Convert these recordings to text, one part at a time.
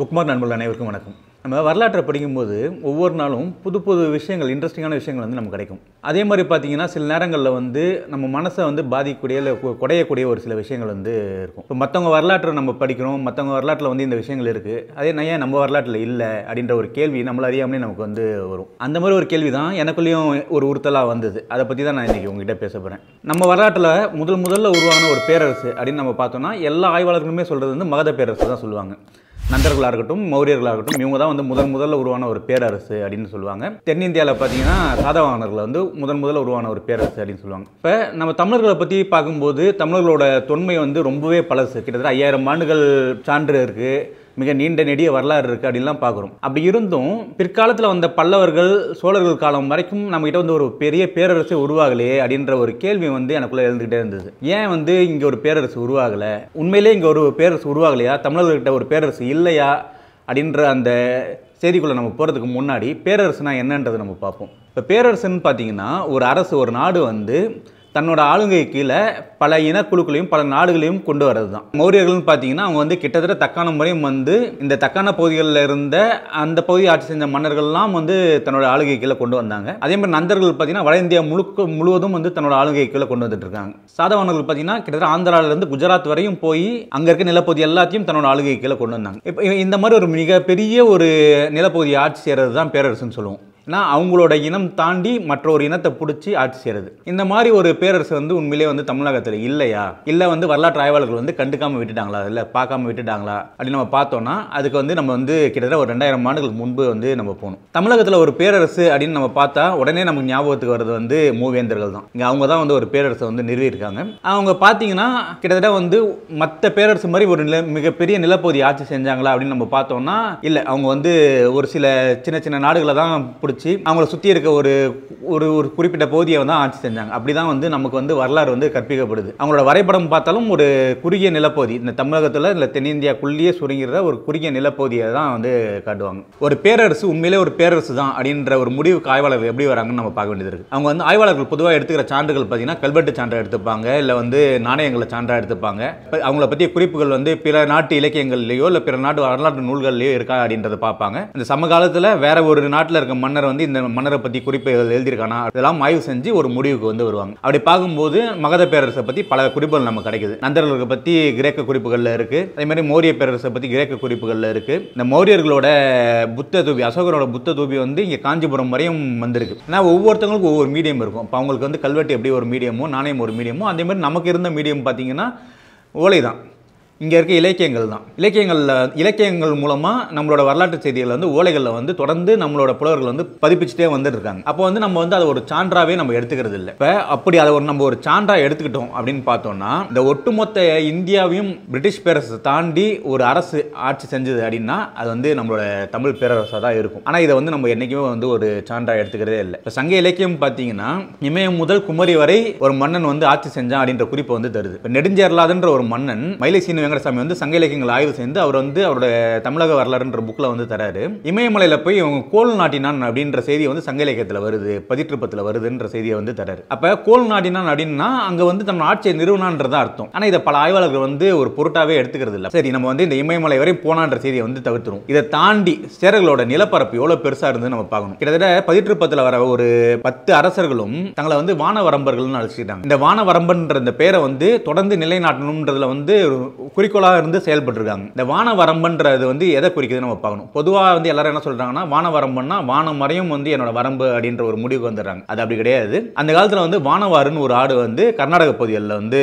Bookmark நண்பர்கள் அனைவருக்கும் வணக்கம். நம்ம வரலாற்றை படிக்கும்போது ஒவ்வொரு நாளும் புது புது விஷயங்கள், இன்ட்ரெஸ்டிங்கான விஷயங்கள் வந்து நமக்கு கிடைக்கும். அதே மாதிரி பார்த்திங்கன்னா சில நேரங்களில் வந்து நம்ம மனசை வந்து பாதிக்கக்கூடிய இல்லை குடையக்கூடிய ஒரு சில விஷயங்கள் வந்து இருக்கும். இப்போ மற்றவங்க வரலாற்றை நம்ம படிக்கிறோம், மற்றவங்க வரலாற்றில் வந்து இந்த விஷயங்கள் இருக்குது, அதே நான் ஏன் நம்ம வரலாற்றில் இல்லை அப்படின்ற ஒரு கேள்வி நம்மள அறியாமலே நமக்கு வந்து வரும். அந்த மாதிரி ஒரு கேள்வி தான் எனக்குள்ளேயும் ஒரு உறுத்தலாக வந்தது. அதை பற்றி தான் நான் இன்றைக்கி உங்ககிட்ட பேச போகிறேன். நம்ம வரலாற்றில் முதல்ல உருவான ஒரு பேரரசு அப்படின்னு நம்ம பார்த்தோம்னா எல்லா ஆய்வாளர்களுமே சொல்கிறது வந்து மகத பேரரசு தான் சொல்லுவாங்க. நந்தர்களாக இருக்கட்டும், மௌரியர்களாக இருக்கட்டும், இவங்க தான் வந்து முதல்ல உருவான ஒரு பேரரசு அப்படின்னு சொல்லுவாங்க. தென்னிந்தியாவில் பார்த்தீங்கன்னா சாதவாகனர்கள் வந்து முதல்ல உருவான ஒரு பேரரசு அப்படின்னு சொல்லுவாங்க. இப்போ நம்ம தமிழர்களை பற்றி பார்க்கும்போது தமிழர்களோட தொன்மை வந்து ரொம்பவே பழசு, கிட்டத்தட்ட 5000 ஆண்டுகள் சான்று இருக்குது, மிக நீண்ட நெடிய வரலாறு இருக்குது அப்படின்லாம் பார்க்குறோம். அப்படி இருந்தும் பிற்காலத்தில் வந்த பல்லவர்கள், சோழர்கள் காலம் வரைக்கும் நம்மகிட்ட வந்து ஒரு பெரிய பேரரசு உருவாகலையே அப்படின்ற ஒரு கேள்வி வந்து எனக்குள்ளே எழுந்துக்கிட்டே இருந்தது. ஏன் வந்து இங்கே ஒரு பேரரசு உருவாகலை, உண்மையிலே இங்கே ஒரு பேரரசு உருவாகலையா, தமிழர்கள்கிட்ட ஒரு பேரரசு இல்லையா அப்படின்ற அந்த செய்திக்குள்ளே நம்ம போகிறதுக்கு முன்னாடி பேரரசுனா என்னன்றதை நம்ம பார்ப்போம். இப்போ பேரரசுன்னு பார்த்தீங்கன்னா ஒரு அரசு, ஒரு நாடு வந்து தன்னோட ஆளுங்கை கீழே பல இனக்குழுக்களையும் பல நாடுகளையும் கொண்டு வர்றது தான். மௌரியர்கள்னு பார்த்தீங்கன்னா அவங்க வந்து கிட்டத்தட்ட தக்கான முறையும் வந்து இந்த தக்கான பகுதிகளில் இருந்த அந்த பகுதி ஆட்சி செஞ்ச மன்னர்கள்லாம் வந்து தன்னோட ஆளுங்கை கீழே கொண்டு வந்தாங்க. அதே மாதிரி நந்தர்கள் பார்த்தீங்கன்னா வட இந்தியா முழுவதும் வந்து தன்னோட ஆளுங்கை கீழே கொண்டு வந்துட்டு இருக்காங்க. சாதவானர்கள் பார்த்தீங்கன்னா கிட்டத்தட்ட ஆந்திராவிலேருந்து குஜராத் வரையும் போய் அங்கே இருக்க நிலப்பகுதி எல்லாத்தையும் தன்னோட ஆளுங்கை கீழே கொண்டு வந்தாங்க. இப்போ இந்த மாதிரி ஒரு மிகப்பெரிய ஒரு நிலப்பகுதியை ஆட்சி செய்கிறது தான் பேரரசுன்னு சொல்லுவோம். ஏன்னா அவங்களோட இனம் தாண்டி மற்றொரு இனத்தை பிடிச்சி ஆட்சி செய்கிறது. இந்த மாதிரி ஒரு பேரரசு வந்து உண்மையிலே வந்து தமிழகத்தில் இல்லையா, இல்லை வந்து வரலாற்று ஆய்வாளர்கள் வந்து கண்டுக்காமல் விட்டுட்டாங்களா, இல்லை பார்க்காம விட்டுட்டாங்களா அப்படின்னு நம்ம பார்த்தோம்னா அதுக்கு வந்து நம்ம வந்து கிட்டத்தட்ட ஒரு 2000 ஆண்டுகள் முன்பு வந்து நம்ம போகணும். தமிழகத்தில் ஒரு பேரரசு அப்படின்னு நம்ம பார்த்தா உடனே நமக்கு ஞாபகத்துக்கு வர்றது வந்து மூவேந்தர்கள் தான். இங்கே அவங்க தான் வந்து ஒரு பேரரசை வந்து நிறுவியிருக்காங்க. அவங்க பார்த்தீங்கன்னா கிட்டத்தட்ட வந்து மற்ற பேரரசு மாதிரி ஒரு மிகப்பெரிய நிலப்பகுதி ஆட்சி செஞ்சாங்களா அப்படின்னு நம்ம பார்த்தோம்னா இல்லை, அவங்க வந்து ஒரு சில சின்ன சின்ன நாடுகளை தான் பிடிச்சி அவங்கள சுற்றி இருக்க ஒரு ஒரு குறிப்பிட்ட பகுதியை வந்து ஆட்சி செஞ்சாங்க. அப்படி தான் வந்து நமக்கு வந்து வரலாறு வந்து கற்பிக்கப்படுது. அவங்களோட வரைபடம் பார்த்தாலும் ஒரு குறுகிய நிலப்பகுதி, இந்த தமிழகத்தில் இல்லை தென்னிந்தியாக்குள்ளேயே சுருங்கிற ஒரு குறுகிய நிலப்பகுதியை தான் வந்து காட்டுவாங்க. ஒரு பேரரசு உண்மையிலே ஒரு பேரரசு தான் அப்படின்ற ஒரு முடிவுக்கு ஆய்வாளர்கள் எப்படி வராங்கன்னு நம்ம பார்க்க வேண்டியது இருக்குது. அவங்க வந்து ஆய்வாளர்கள் பொதுவாக எடுத்துக்கிற சான்றுகள் பார்த்தீங்கன்னா கல்வெட்டு சான்றாக எடுத்துப்பாங்க, இல்லை வந்து நாணயங்களை சான்றாக எடுத்துப்பாங்க. அவங்கள பற்றிய குறிப்புகள் வந்து பிற நாட்டு இலக்கியங்கள்லையோ இல்லை பிற நாட்டு வரலாற்று நூல்கள்லையோ இருக்கா அப்படின்றத பார்ப்பாங்க. இந்த சமகாலத்தில் வேற ஒரு நாட்டில் இருக்க மன்னர் வந்து இந்த மன்னரை பற்றி குறிப்புகள் எழுதியிருக்கானா அதெல்லாம் ஆய்வு செஞ்சு ஒரு முடிவுக்கு வந்து வருவாங்க. அப்படி பார்க்கும்போது மகத பேரரசை பற்றி பல குறிப்புகள் நமக்கு கிடைக்குது. நந்தர்களை பற்றி கிரேக்க குறிப்புகளில் இருக்குது, அதே மாதிரி மௌரிய பேரரசை பற்றி கிரேக்க குறிப்புகளில் இருக்குது. இந்த மௌரியர்களோட புத்த தூபி, அசோகரோட புத்த தூபி வந்து இங்கே காஞ்சிபுரம் வரையும் வந்திருக்கு. ஏன்னா ஒவ்வொருத்தவங்களுக்கும் ஒவ்வொரு மீடியம் இருக்கும். இப்போ அவங்களுக்கு வந்து கல்வெட்டு எப்படி ஒரு மீடியமோ, நாணயம் ஒரு மீடியமோ, அதே மாதிரி நமக்கு இருந்த மீடியம் பார்த்தீங்கன்னா ஓலை தான். இங்கே இருக்க இலக்கியங்கள் தான். இலக்கியங்கள் மூலமாக நம்மளோட வரலாற்று செய்திகளை வந்து ஓலைகளில் வந்து தொடர்ந்து நம்மளோட புலவர்கள் வந்து பதிப்பிச்சுட்டே வந்துட்டு இருக்காங்க. அப்போ வந்து நம்ம வந்து அதை ஒரு சான்றாகவே நம்ம எடுத்துக்கிறது இல்லை. இப்போ அப்படி அதை நம்ம ஒரு சான்றாக எடுத்துக்கிட்டோம் அப்படின்னு பார்த்தோம்னா இந்த ஒட்டுமொத்த இந்தியாவையும் பிரிட்டிஷ் பேரரசை தாண்டி ஒரு அரசு ஆட்சி செஞ்சது அப்படின்னா அது வந்து நம்மளோட தமிழ் பேரரசாக தான் இருக்கும். ஆனால் இதை வந்து நம்ம என்றைக்குமே வந்து ஒரு சான்றாக எடுத்துக்கிறதே இல்லை. இப்போ சங்க இலக்கியம் பார்த்தீங்கன்னா இமயம் முதல் குமரி வரை ஒரு மன்னன் வந்து ஆட்சி செஞ்சான் அப்படின்ற குறிப்பை வந்து தருது. இப்போ நெடுஞ்சேரலாதுன்ற ஒரு மன்னன் மயிலை சீனு வெங்கடசாமி வந்து சங்க இலக்கியங்கள் ஆய்வு செய்து அவர் வந்து அவரோட தமிழக வரலாறுன்ற புக்கில் வந்து தராரு. இமயமலையில் போய் இவங்க கோல் நாட்டினான் அப்படின்ற செய்தி வந்து சங்க இலக்கியத்தில் வருது, பதிற்றுப்பத்தில் வருதுன்ற செய்தியை வந்து தராரு. அப்போ கோல் நாட்டினான் அப்படின்னா அங்கே வந்து தன்னோட ஆட்சியை நிறுவனான்றத அர்த்தம். ஆனால் இதை பல ஆய்வாளர்கள் வந்து ஒரு பொருட்டாவே எடுத்துக்கிறது இல்லை. சரி, நம்ம வந்து இந்த இமயமலை வரை போனான்ற செய்தியை வந்து தவிர்த்துரும். இதை தாண்டி சேரர்களோட நிலப்பரப்பு எவ்வளோ பெருசாக இருந்து நம்ம பார்க்கணும். கிட்டத்தட்ட பதிற்றுப்பத்தில் வர ஒரு 10 அரசர்களும் தங்களை வந்து வானவரம்பர்கள்னு அழைச்சிட்டாங்க. இந்த வானவரம்பன்ற இந்த பேரை வந்து தொடர்ந்து நிலைநாட்டணும்ன்றதுல வந்து குறிக்கோளாக இருந்து செயல்பட்டுருக்காங்க. இந்த வானவரம்புன்றது வந்து எதை குறிக்குதுன்னு நம்ம பார்க்கணும். பொதுவாக வந்து எல்லாரும் என்ன சொல்கிறாங்கன்னா வானவரம்புன்னா வானம் வரையும் வந்து என்னோட வரம்பு அப்படின்ற ஒரு முடிவுக்கு வந்துடுறாங்க. அது அப்படி கிடையாது. அந்த காலத்தில் வந்து வானவாருன்னு ஒரு ஆடு வந்து கர்நாடக பகுதிகளில் வந்து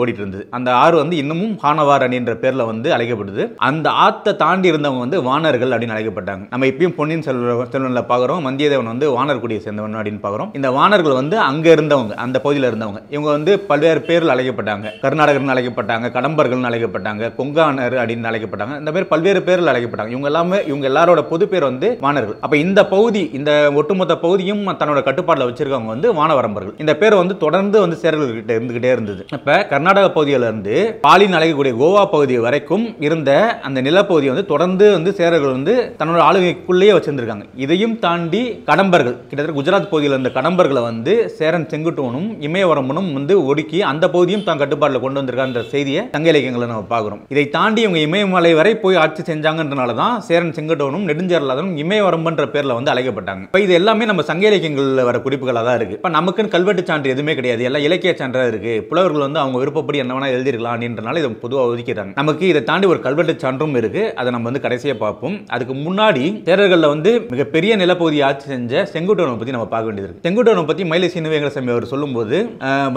ஓடிட்டு இருந்தது. அந்த ஆறு வந்து இன்னமும் வானவார் அப்படின்ற பேரில் வந்து அழைக்கப்படுது. அந்த ஆற்றை தாண்டி இருந்தவங்க வந்து வானர்கள் அப்படின்னு அழைக்கப்பட்டாங்க. நம்ம இப்பயும் பொன்னியின் செல்வனில் பார்க்குறோம், வந்தியத்தேவன் வந்து வானர்குடியை சேர்ந்தவன் அப்படின்னு பார்க்குறோம். இந்த வானர்கள் வந்து அங்கே இருந்தவங்க, அந்த பகுதியில் இருந்தவங்க, இவங்க வந்து பல்வேறு பேரில் அழைக்கப்பட்டாங்க. கர்நாடகர்னு அழைக்கப்பட்டாங்க, கடம்பர்கள் அழைக்கப்பட்டாங்க, கொங்கானர் அப்படின்னு அழைக்கப்பட்டாங்க, இந்த மாதிரி பல்வேறு பேரில் அழைக்கப்பட்டாங்க. இவங்க எல்லாரோட பொது பேர் வந்து வானர்கள். அப்ப இந்த பகுதி, இந்த ஒட்டுமொத்த பகுதியும் தன்னோட கட்டுப்பாட்டில் வச்சிருக்கவங்க வந்து வானவரம்பர்கள். இந்த பேர் வந்து தொடர்ந்து வந்து சேரர்கள்கிட்ட இருந்துகிட்டே இருந்தது. இப்ப கர்நாடக பகுதியில இருந்து பாலின் அழைக்கக்கூடிய கோவா பகுதி வரைக்கும் இருந்த அந்த நிலப்பகுதியை வந்து தொடர்ந்து வந்து சேரர்கள் வந்து தன்னோட ஆளுகைக்குள்ளேயே வச்சிருந்திருக்காங்க. இதையும் தாண்டி கடம்பர்கள், கிட்டத்தட்ட குஜராத் பகுதியில் இருந்த கடம்பர்களை வந்து சேரன் செங்குட்டுவனும் இமயவரம்பனும் வந்து ஒடுக்கி அந்த பகுதியும் தான் கட்டுப்பாட்டில் கொண்டு வந்திருக்கான்ற செய்தியை சங்க இலக்கியங்களை நம்ம பார்க்குறோம். இதை தாண்டி இவங்க இமயமலை வரை போய் ஆட்சி செஞ்சாங்கன்றனால தான் சேரன் செங்கடோனும் நெடுஞ்செயலாளனும் இமயவரம்பன்ற பேரில் வந்து அழைக்கப்பட்டாங்க. இப்போ இது எல்லாமே நம்ம சங்க இலக்கியங்களில் வர குறிப்புகளாக தான் இருக்குது. இப்போ நமக்குன்னு கல்வெட்டு சான்று எதுவுமே கிடையாது, எல்லாம் இலக்கிய சான்றாக இருக்குது. புலவர்கள் வந்து அவங்க விருப்பப்படி என்ன வேணால் எழுதிருக்கலாம் அப்படின்றனால இதை பொதுவாக ஒதுக்கிறாங்க. நமக்கு இதை தாண்டி ஒரு கல்வெட்டு சான்றும் இருக்குது, அதை நம்ம வந்து கடைசியாக பார்ப்போம். அதுக்கு முன்னாடி சேரர்களில் வந்து மிகப்பெரிய நிலப்பகுதி ஆட்சி செஞ்ச செங்குட்டோனை பற்றி நம்ம பார்க்க வேண்டியது இருக்குது. செங்குட்டோனை பற்றி மயிலசீனு வெங்கடசாமி அவர் சொல்லும்போது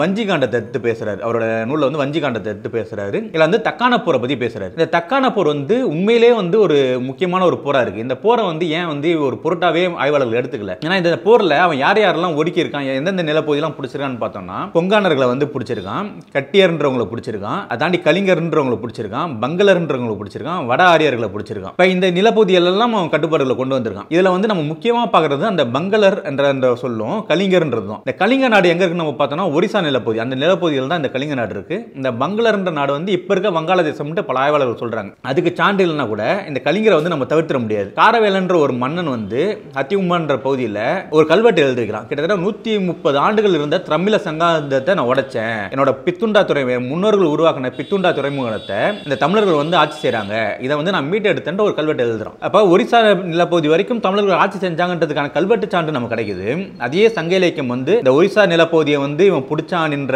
வஞ்சிகாண்டத்தை எடுத்து பேசுறாரு. அவரோட நூலில் வந்து வஞ்சிகாண்டத்தை எடுத்து பேசுறாரு. இதில் வந்து தக்கான போரை பற்றி பேசுறாரு. இந்த தக்கான போர் வந்து உண்மையிலே வந்து ஒரு முக்கியமான ஒரு போரா இருக்கு. இந்த போரை வந்து ஏன் வந்து ஒரு பொருட்டாவே ஆய்வாளர்கள் எடுத்துக்கல, ஏன்னா இந்த போர்ல அவன் யார் யாரெல்லாம் ஒடுக்கி இருக்கான், எந்தெந்த நிலப்பகுதியெல்லாம் பிடிச்சிருக்கான்னு பார்த்தோம்னா கொங்கானர்களை வந்து பிடிச்சிருக்கான், கட்டியர்ன்றவங்களை பிடிச்சிருக்கான், அதாண்டி கலிங்கர்ன்றவங்களை பிடிச்சிருக்கான், பங்களர்ன்றவங்களை பிடிச்சிருக்கான், வட ஆரியர்களை பிடிச்சிருக்கான். இப்போ இந்த நிலப்பகுதியெல்லாம் அவன் கட்டுப்பாடுகளை கொண்டு வந்திருக்கான். இதில் வந்து நம்ம முக்கியமாக பார்க்கறது அந்த பங்களர் என்ற சொல்லும் கலிங்கர்ன்றதும். இந்த கலிங்க நாடு எங்க இருக்கு நம்ம பார்த்தோம்னா ஒரிசா நிலப்பகுதி, அந்த நிலப்பகுதியில் தான் இந்த கலிங்க நாடு இருக்கு. இந்த பங்களர்ன்ற நாடு வந்து இப்ப இருக்க வங்காளதேசம் பல ஆய்வாளர்கள் சொல்றாங்க. அதுக்கு சான்றில்னா கூட இந்த கலிங்கரை வந்து நம்ம தவிர்த்திட முடியாது. காரவேலன்ற ஒரு மன்னன் வந்து அத்தியுமான்ற பகுதியில் ஒரு கல்வெட்டு எழுதியிருக்கிறான். கிட்டத்தட்ட 130 ஆண்டுகள் இருந்த தமிழ சங்காந்தத்தை நான் உடைச்சேன், என்னோட பித்துண்டா துறை முன்னோர்கள் உருவாக்கின பித்துண்டா துறைமுகத்தை இந்த தமிழர்கள் வந்து ஆட்சி செய்யறாங்க, இதை வந்து நான் மீட்டு எடுத்தேன் ஒரு கல்வெட்டு எழுதுறான். அப்ப ஒரிசா நிலப்பகுதி வரைக்கும் தமிழர்கள் ஆட்சி செஞ்சாங்கன்றதுக்கான கல்வெட்டு சான்று நமக்கு கிடைக்குது. அதே சங்க இலக்கியம் வந்து இந்த ஒரிசா நிலப்பகுதியை வந்து இவன் பிடிச்சான் என்ற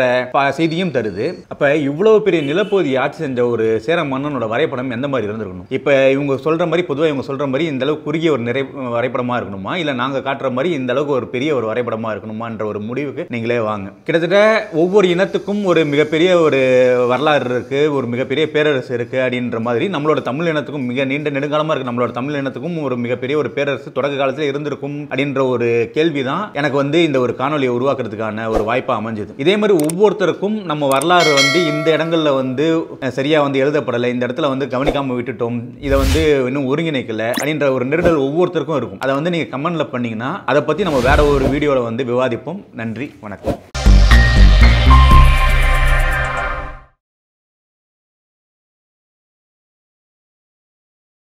செய்தியும் தருது. அப்ப இவ்வளவு பெரிய நிலப்பகுதி ஆட்சி செஞ்ச ஒரு சேர மன்னனோட வரைபடம் எந்த மாதிரி இருந்திருக்கணும்? இப்ப இவங்க சொல்ற மாதிரி பொதுவாக இவங்க சொல்ற மாதிரி இந்த அளவுக்கு குறுகிய ஒரு நிறை வரைபடமா இருக்கணுமா, இல்ல நாங்க காட்டுற மாதிரி இந்த அளவுக்கு ஒரு பெரிய ஒரு வரைபடமா இருக்கணுமான்ற ஒரு முடிவுக்கு நீங்களே வாங்க. கிட்டத்தட்ட ஒவ்வொரு இனத்துக்கும் ஒரு மிகப்பெரிய ஒரு வரலாறு இருக்கு, ஒரு மிகப்பெரிய பேரரசு இருக்கு அப்படின்ற மாதிரி நம்மளோட தமிழ் இனத்துக்கும் மிக நீண்ட நெடுங்காலமா இருக்கு. நம்மளோட தமிழ் இனத்துக்கும் ஒரு மிகப்பெரிய ஒரு பேரரசு தொடக்க காலத்தில் இருந்திருக்கும் அப்படின்ற ஒரு கேள்விதான் எனக்கு வந்து இந்த ஒரு காணொலியை உருவாக்குறதுக்கான ஒரு வாய்ப்பா அமைஞ்சது. இதே மாதிரி ஒவ்வொருத்தருக்கும் நம்ம வரலாறு வந்து இந்த இடங்கள்ல வந்து சரியா வந்து எழுதப்படலை, இந்த இடத்துல வந்து கவனிக்காம விட்டுட்டோம், இதை வந்து இன்னும் ஒருங்கிணைக்கல அப்படின்ற ஒரு நெருடல் ஒவ்வொருத்தருக்கும் இருக்கும். அதை வந்து நீங்க கமெண்ட்ல பண்ணீங்கன்னா அதை பத்தி நம்ம வேற ஒரு வீடியோல வந்து விவாதிப்போம். நன்றி, வணக்கம்.